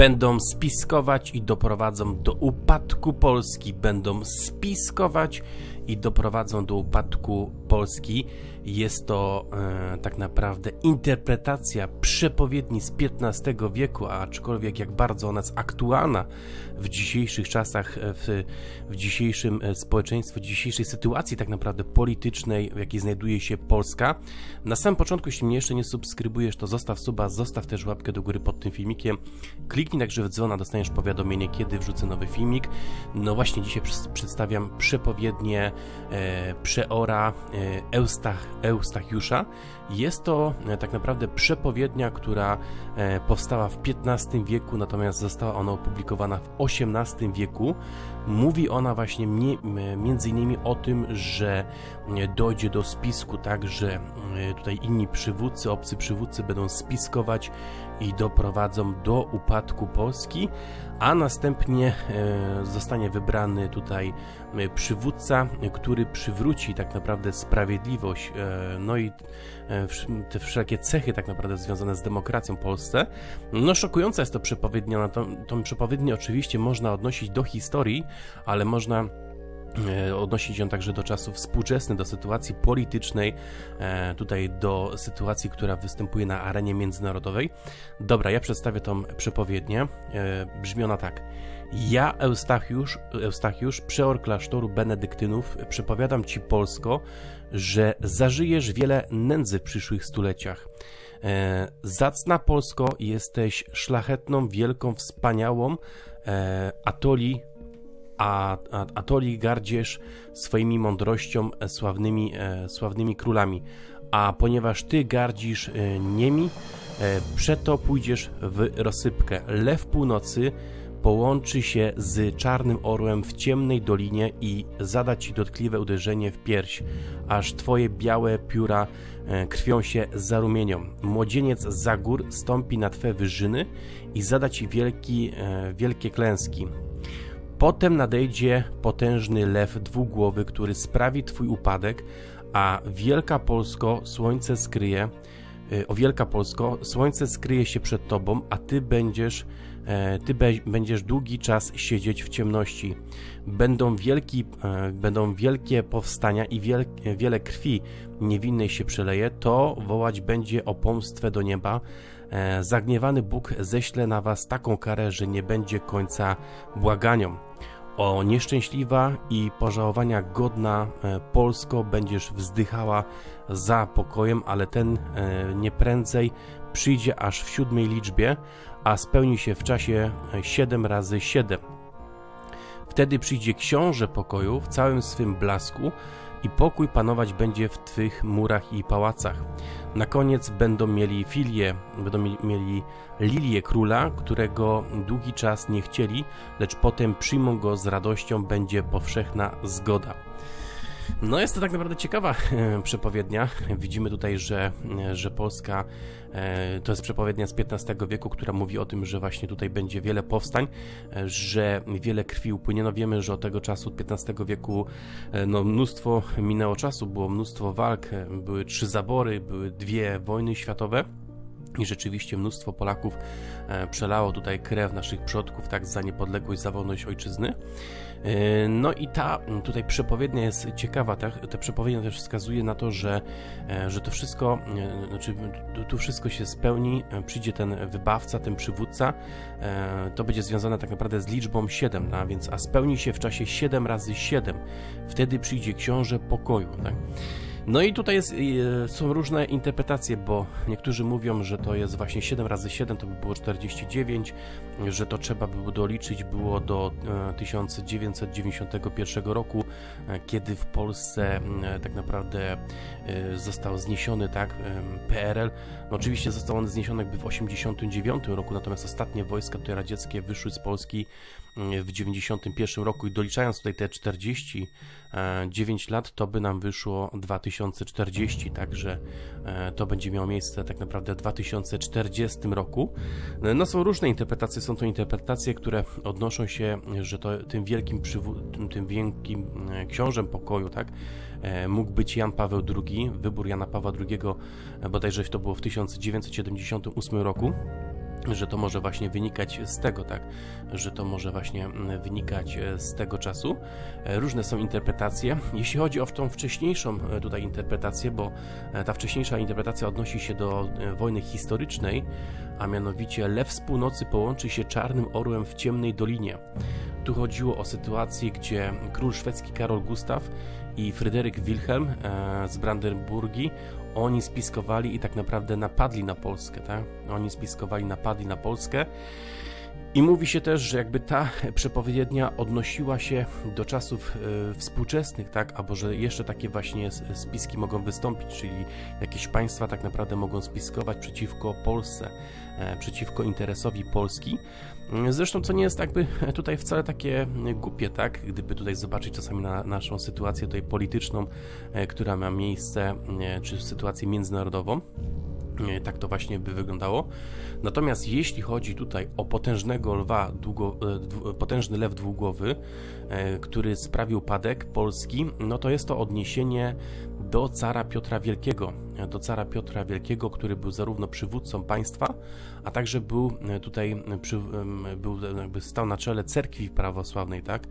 będą spiskować i doprowadzą do upadku Polski. Będą spiskować i doprowadzą do upadku Polski. Jest to tak naprawdę interpretacja przepowiedni z XV wieku, aczkolwiek jak bardzo ona jest aktualna w dzisiejszych czasach, w dzisiejszym społeczeństwie, w dzisiejszej sytuacji tak naprawdę politycznej, w jakiej znajduje się Polska. Na samym początku, jeśli mnie jeszcze nie subskrybujesz, to zostaw suba, zostaw też łapkę do góry pod tym filmikiem, kliknij także w dzwona, dostaniesz powiadomienie, kiedy wrzucę nowy filmik. No właśnie, dzisiaj przedstawiam przepowiednię przeora Eustachiusza. Jest to tak naprawdę przepowiednia, która powstała w XV wieku, natomiast została ona opublikowana w XVIII wieku. Mówi ona właśnie m.in. o tym, że dojdzie do spisku, także tutaj inni przywódcy, obcy przywódcy będą spiskować i doprowadzą do upadku Polski, a następnie zostanie wybrany tutaj przywódca, który przywróci tak naprawdę sprawiedliwość, no i te wszelkie cechy tak naprawdę związane z demokracją w Polsce. No szokująca jest to przepowiednia, no tą przepowiednię oczywiście można odnosić do historii, ale można odnosić ją także do czasów współczesnych, do sytuacji politycznej, tutaj do sytuacji, która występuje na arenie międzynarodowej. Dobra, ja przedstawię tą przepowiednię. Brzmi ona tak. Ja, Eustachiusz, przeor klasztoru benedyktynów, przepowiadam Ci, Polsko, że zażyjesz wiele nędzy w przyszłych stuleciach. Zacna Polsko, jesteś szlachetną, wielką, wspaniałą, atoli gardziesz swoimi mądrością sławnymi królami, a ponieważ ty gardzisz niemi, przeto pójdziesz w rozsypkę. Lew północy połączy się z czarnym orłem w ciemnej dolinie i zada ci dotkliwe uderzenie w pierś, aż twoje białe pióra krwią się zarumienią. Młodzieniec za gór stąpi na twe wyżyny i zada ci wielkie klęski. Potem nadejdzie potężny lew dwugłowy, który sprawi twój upadek, a wielka Polsko, słońce skryje, się przed tobą, a ty będziesz długi czas siedzieć w ciemności. Będą wielkie powstania i wiele krwi niewinnej się przeleje, to wołać będzie o pomstwę do nieba. Zagniewany Bóg ześle na was taką karę, że nie będzie końca błaganiom. O nieszczęśliwa i pożałowania godna Polsko, będziesz wzdychała za pokojem, ale ten nie prędzej przyjdzie aż w siódmej liczbie, a spełni się w czasie 7 razy 7. Wtedy przyjdzie książę pokoju w całym swym blasku i pokój panować będzie w twych murach i pałacach. Na koniec będą mieli lilię króla, którego długi czas nie chcieli, lecz potem przyjmą go z radością, będzie powszechna zgoda. No jest to tak naprawdę ciekawa przepowiednia. Widzimy tutaj, że Polska, to jest przepowiednia z XV wieku, która mówi o tym, że właśnie tutaj będzie wiele powstań, że wiele krwi upłynie. No wiemy, że od tego czasu, od XV wieku, no mnóstwo minęło czasu, było mnóstwo walk, były 3 zabory, były 2 wojny światowe. I rzeczywiście mnóstwo Polaków przelało tutaj krew naszych przodków, tak, za niepodległość, za wolność ojczyzny. No i ta tutaj przepowiednia jest ciekawa, ta przepowiednia też wskazuje na to, że to wszystko, znaczy tu wszystko się spełni, przyjdzie ten wybawca, ten przywódca, to będzie związane tak naprawdę z liczbą 7, a więc spełni się w czasie 7 razy 7, wtedy przyjdzie książę pokoju, tak? No i tutaj są różne interpretacje, bo niektórzy mówią, że to jest właśnie 7 razy 7, to by było 49, że to trzeba by doliczyć było do 1991 roku, kiedy w Polsce tak naprawdę został zniesiony, tak, PRL. No oczywiście został on zniesiony jakby w 1989 roku, natomiast ostatnie wojska tutaj radzieckie wyszły z Polski w 1991 roku i doliczając tutaj te 49 lat, to by nam wyszło 2040, także to będzie miało miejsce tak naprawdę w 2040 roku. No są różne interpretacje, są to interpretacje, które odnoszą się, że to tym wielkim książę pokoju, tak, mógł być Jan Paweł II, wybór Jana Pawła II bodajże to było w 1978 roku. że to może właśnie wynikać z tego, tak, że to może właśnie wynikać z tego czasu. Różne są interpretacje. Jeśli chodzi o tą wcześniejszą tutaj interpretację, bo ta wcześniejsza interpretacja odnosi się do wojny historycznej, a mianowicie lew z północy połączy się czarnym orłem w ciemnej dolinie. Tu chodziło o sytuację, gdzie król szwedzki Karol Gustaw i Fryderyk Wilhelm z Brandenburgii, oni spiskowali i tak naprawdę napadli na Polskę, tak? Oni spiskowali, napadli na Polskę. I mówi się też, że jakby ta przepowiednia odnosiła się do czasów współczesnych, tak, albo że jeszcze takie właśnie spiski mogą wystąpić, czyli jakieś państwa tak naprawdę mogą spiskować przeciwko Polsce, przeciwko interesowi Polski. Zresztą co nie jest jakby tutaj wcale takie głupie, tak, gdyby tutaj zobaczyć czasami na naszą sytuację tutaj polityczną, która ma miejsce, czy sytuację międzynarodową. Tak to właśnie by wyglądało. Natomiast jeśli chodzi tutaj o potężnego lwa, potężny lew dwugłowy, który sprawił upadek Polski, no to jest to odniesienie do cara Piotra Wielkiego. Do cara Piotra Wielkiego, który był zarówno przywódcą państwa, a także był tutaj, jakby stał na czele cerkwi prawosławnej, tak?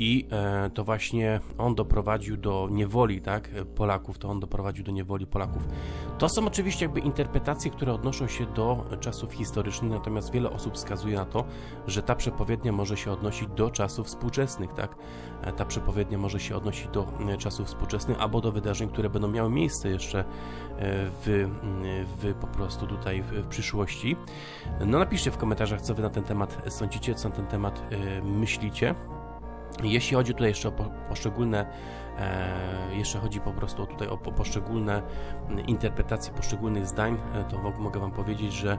I to właśnie on doprowadził do niewoli, tak, Polaków, to on doprowadził do niewoli Polaków. To są oczywiście jakby interpretacje, które odnoszą się do czasów historycznych, natomiast wiele osób wskazuje na to, że ta przepowiednia może się odnosić do czasów współczesnych, tak. Ta przepowiednia może się odnosić do czasów współczesnych albo do wydarzeń, które będą miały miejsce jeszcze po prostu tutaj w przyszłości. No napiszcie w komentarzach, co wy na ten temat sądzicie, co na ten temat myślicie. Jeśli chodzi tutaj jeszcze o poszczególne, poszczególne interpretacje poszczególnych zdań, to mogę wam powiedzieć, że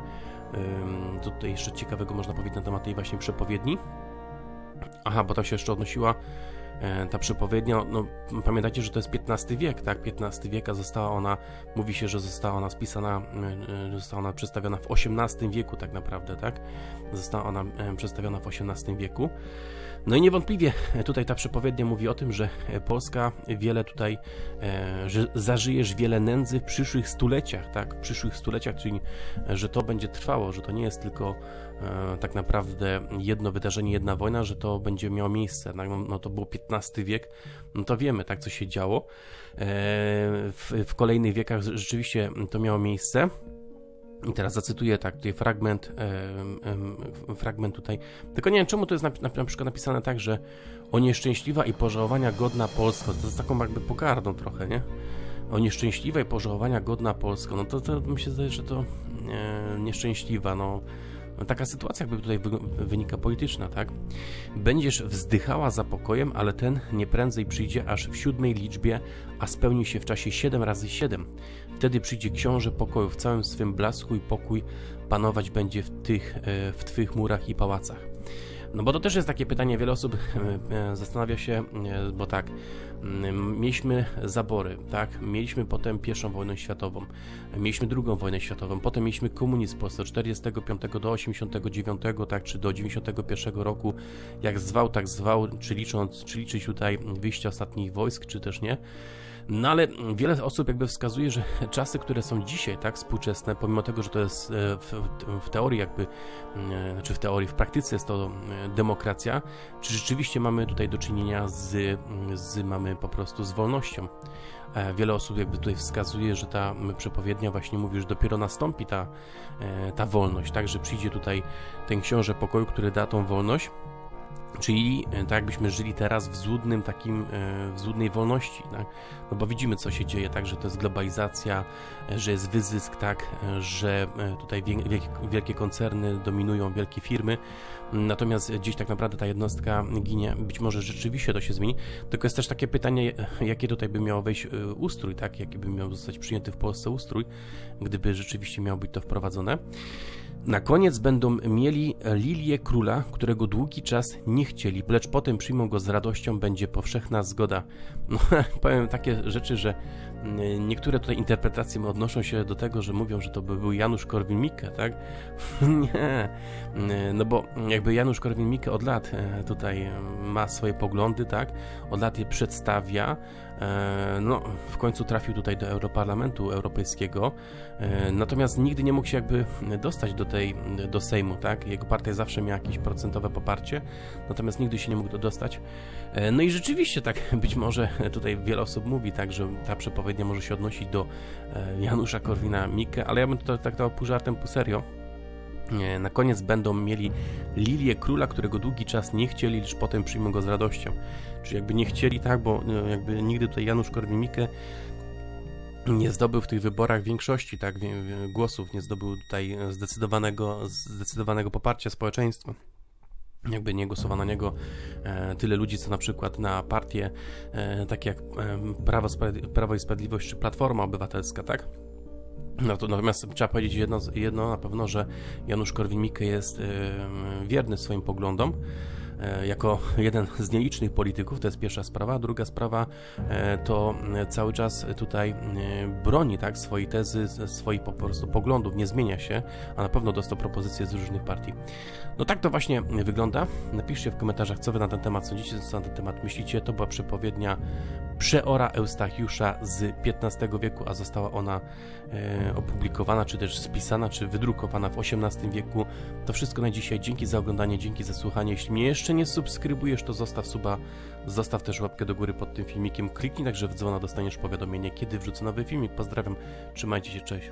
tutaj jeszcze ciekawego można powiedzieć na temat tej właśnie przepowiedni. Aha, bo ta się jeszcze odnosiła, ta przepowiednia, no pamiętajcie, że to jest XV wiek, tak, XV wieka została ona, mówi się, że została ona spisana, została ona przedstawiona w XVIII wieku tak naprawdę, tak, została ona przedstawiona w XVIII wieku. No i niewątpliwie tutaj ta przepowiednia mówi o tym, że Polska wiele tutaj, że zażyjesz wiele nędzy w przyszłych stuleciach, tak, w przyszłych stuleciach, czyli że to będzie trwało, że to nie jest tylko tak naprawdę jedno wydarzenie, jedna wojna, że to będzie miało miejsce, no, no to było XV wiek, no to wiemy, tak, co się działo, w kolejnych wiekach rzeczywiście to miało miejsce. I teraz zacytuję, tak, tutaj fragment tutaj, tylko nie wiem czemu to jest na przykład napisane tak, że o nieszczęśliwa i pożałowania godna Polsko, to jest taką jakby pogardą trochę, nie? O nieszczęśliwej pożałowania godna Polsko, no to mi się zdaje, że to nieszczęśliwa, no taka sytuacja jakby tutaj wynika polityczna, tak? Będziesz wzdychała za pokojem, ale ten nie prędzej przyjdzie aż w siódmej liczbie, a spełni się w czasie 7 razy 7. Wtedy przyjdzie książę pokoju w całym swym blasku i pokój panować będzie w twych murach i pałacach. No bo to też jest takie pytanie, wiele osób zastanawia się, bo tak, mieliśmy zabory, tak, mieliśmy potem I wojnę światową, mieliśmy II wojnę światową, potem mieliśmy komunizm w Polsce od 45 do 89, tak, czy do 91 roku, jak zwał, tak zwał, czy liczyć tutaj wyjście ostatnich wojsk, czy też nie. No ale wiele osób jakby wskazuje, że czasy, które są dzisiaj, tak, współczesne, pomimo tego, że to jest w teorii jakby, znaczy w teorii, w praktyce jest to demokracja, czy rzeczywiście mamy tutaj do czynienia mamy po prostu z wolnością. Wiele osób jakby tutaj wskazuje, że ta przepowiednia właśnie mówi, że dopiero nastąpi ta wolność, tak, że przyjdzie tutaj ten książę pokoju, który da tą wolność. Czyli tak jakbyśmy żyli teraz w złudnym takim, w złudnej wolności, tak? No bo widzimy, co się dzieje, tak, że to jest globalizacja, że jest wyzysk, tak, że tutaj wielkie koncerny dominują, wielkie firmy, natomiast gdzieś tak naprawdę ta jednostka ginie, być może rzeczywiście to się zmieni, tylko jest też takie pytanie, jakie tutaj by miał wejść ustrój, tak, jaki by miał zostać przyjęty w Polsce ustrój, gdyby rzeczywiście miało być to wprowadzone. Na koniec będą mieli lilię króla, którego długi czas nie chcieli, lecz potem przyjmą go z radością, będzie powszechna zgoda. No, powiem takie rzeczy, że Niektóre tutaj interpretacje odnoszą się do tego, że mówią, że to by był Janusz Korwin-Mikke, tak? Nie, no bo jakby Janusz Korwin-Mikke od lat tutaj ma swoje poglądy, tak? Od lat je przedstawia, no w końcu trafił tutaj do Europarlamentu Europejskiego, natomiast nigdy nie mógł się jakby dostać do Sejmu, tak? Jego partia zawsze miała jakieś procentowe poparcie, natomiast nigdy się nie mógł dostać. No i rzeczywiście tak być może tutaj wiele osób mówi, tak, że ta przepowiednia nie może się odnosić do Janusza Korwina-Mikke, ale ja bym to traktował pół żartem, pół serio. Na koniec będą mieli lilię króla, którego długi czas nie chcieli, lecz potem przyjmą go z radością. Czyli jakby nie chcieli, tak, bo jakby nigdy tutaj Janusz Korwin-Mikke nie zdobył w tych wyborach większości, tak, głosów, nie zdobył tutaj zdecydowanego poparcia społeczeństwa. Jakby nie głosowano na niego tyle ludzi, co na przykład na partie takie jak Prawo i Sprawiedliwość czy Platforma Obywatelska, tak? No to natomiast trzeba powiedzieć jedno na pewno, że Janusz Korwin-Mikke jest wierny swoim poglądom. Jako jeden z nielicznych polityków, to jest pierwsza sprawa. Druga sprawa to cały czas tutaj broni, tak, swojej tezy, swoich po prostu poglądów, nie zmienia się, a na pewno dostał propozycje z różnych partii. No tak to właśnie wygląda. Napiszcie w komentarzach, co wy na ten temat sądzicie, co na ten temat myślicie. To była przepowiednia przeora Eustachiusza z XV wieku, a została ona opublikowana, czy też spisana, czy wydrukowana w XVIII wieku. To wszystko na dzisiaj. Dzięki za oglądanie, dzięki za słuchanie. Jeśli mnie jeszcze nie subskrybujesz, to zostaw suba, zostaw też łapkę do góry pod tym filmikiem, kliknij także w dzwona, dostaniesz powiadomienie, kiedy wrzucę nowy filmik. Pozdrawiam, trzymajcie się, cześć.